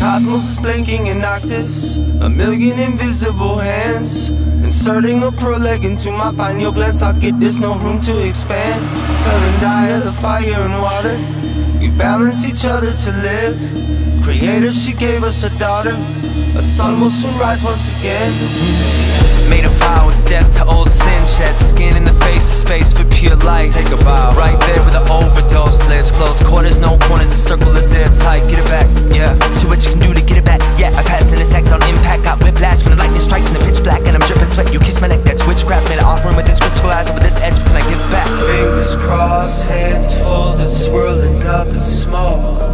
Cosmos is blinking in octaves, a million invisible hands, inserting a proleg into my pineal gland socket. There's no room to expand. Hell and dire, the fire and water, we balance each other to live. Creator, she gave us a daughter, a sun will soon rise once again. Made a vow, it's death to old sin, shed skin in the face of space for pure light. Take a vow, right there where the overdose lives. Close quarters, no corners, the circle is airtight. Get it back, yeah. See what you can do to get it back, yeah. I pass and it's act on impact. Got whiplash when the lightning strikes in the pitch black, and I'm dripping sweat. You kiss my neck, that's witchcraft. Made an offering with this crystal eyes over this edge, when I give back. Fingers crossed, hands folded, swirling up the smoke.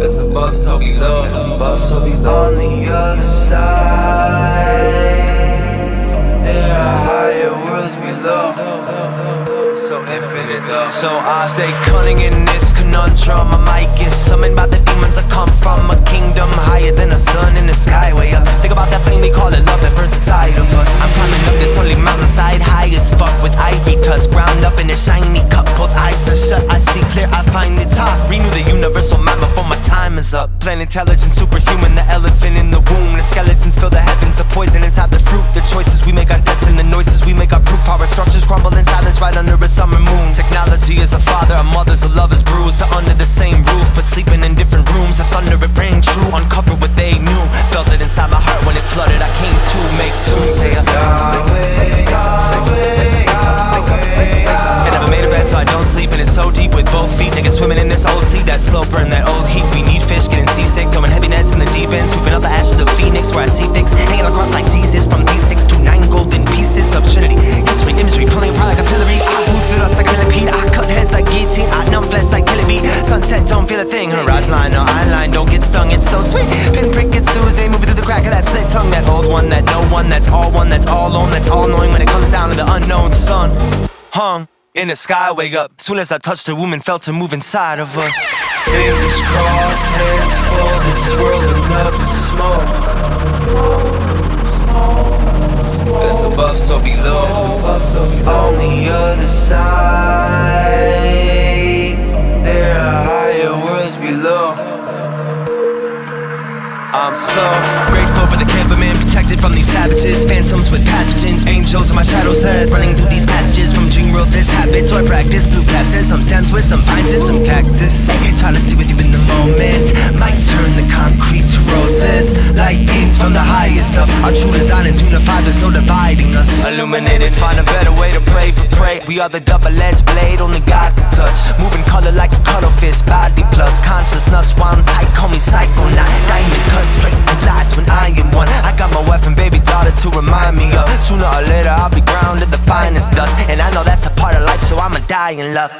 As above, so below, as above, so below. On the other side, there are higher worlds below, so infinite love. So I stay cunning in this conundrum. My mic is summoned by the demons I come from, a kingdom higher than a sun in the sky. Way up, think about that thing we call it love that burns inside of us. I'm climbing up this holy mountainside, high as fuck, with ivory tusk, ground up in a shiny cup. Both eyes are shut, I see clear, I find the top. Renew the universal mind before my time is up. Plant intelligence, superhuman, the elephant in the womb. The skeletons fill the heavens, the poison inside the fruit. The choices we make are destined, the noises we make are proof. Power structures crumble in silence right under a summer moon. Technology is a father, a mother's, a lover's bruise. They're under the same roof, but sleeping in different rooms. The thunder, it rang true, uncovered what they knew. Felt it inside my heart when it flooded, I came to make two. Say a Yahweh, Yahweh, Yahweh. I never made a bed so I don't sleep, and it's so deep with both feet. Niggas swimming in this old sea, that slow burn, that old heat. We need fish, getting seasick, throwing heavy nets in the deep end, sweeping up the ashes of Phoenix, where I see things hanging across like Jesus. From these 6 to 9 golden pieces of Trinity, history, imagery, pulling apart like a pillory. I move through us like a millipede, I cut heads like guillotine, I numb flesh like killing. Sunset, don't feel a thing. Horizon line, no eye line, don't get stung, it's so sweet. Pinprick, it's Susie, moving through the crack of that split tongue. That old one, that no one, that's all one, that's all on, that's all knowing. When it comes down to the unknown sun, hung in the sky, wake up. Soon as I touched the woman, felt her move inside of us. Fingers crossed, hands folded, swirling up the smoke. As above, so below. On the other side, there are higher worlds below. I'm so grateful for the camperman, protected from these savages, phantoms with pathogens, angels in my shadow's head, running through these passages from dream world dishabit. So I practice blue caps and some stems with some vines and some cactus. Trying to see with you in the moment, might turn the concrete to roses, like beams from the highest up. Our true design is unified, there's no dividing us. Illuminated, find a better way to pray for prey. We are the double-edged blade, only God can touch. Moving color like a cuttlefish, body plus consciousness, one tight, call me psycho, not diamond cut. Straight and lies when I am one. I got my wife and baby daughter to remind me of. Sooner or later I'll be grounded the finest dust, and I know that's a part of life, so I'ma die in love.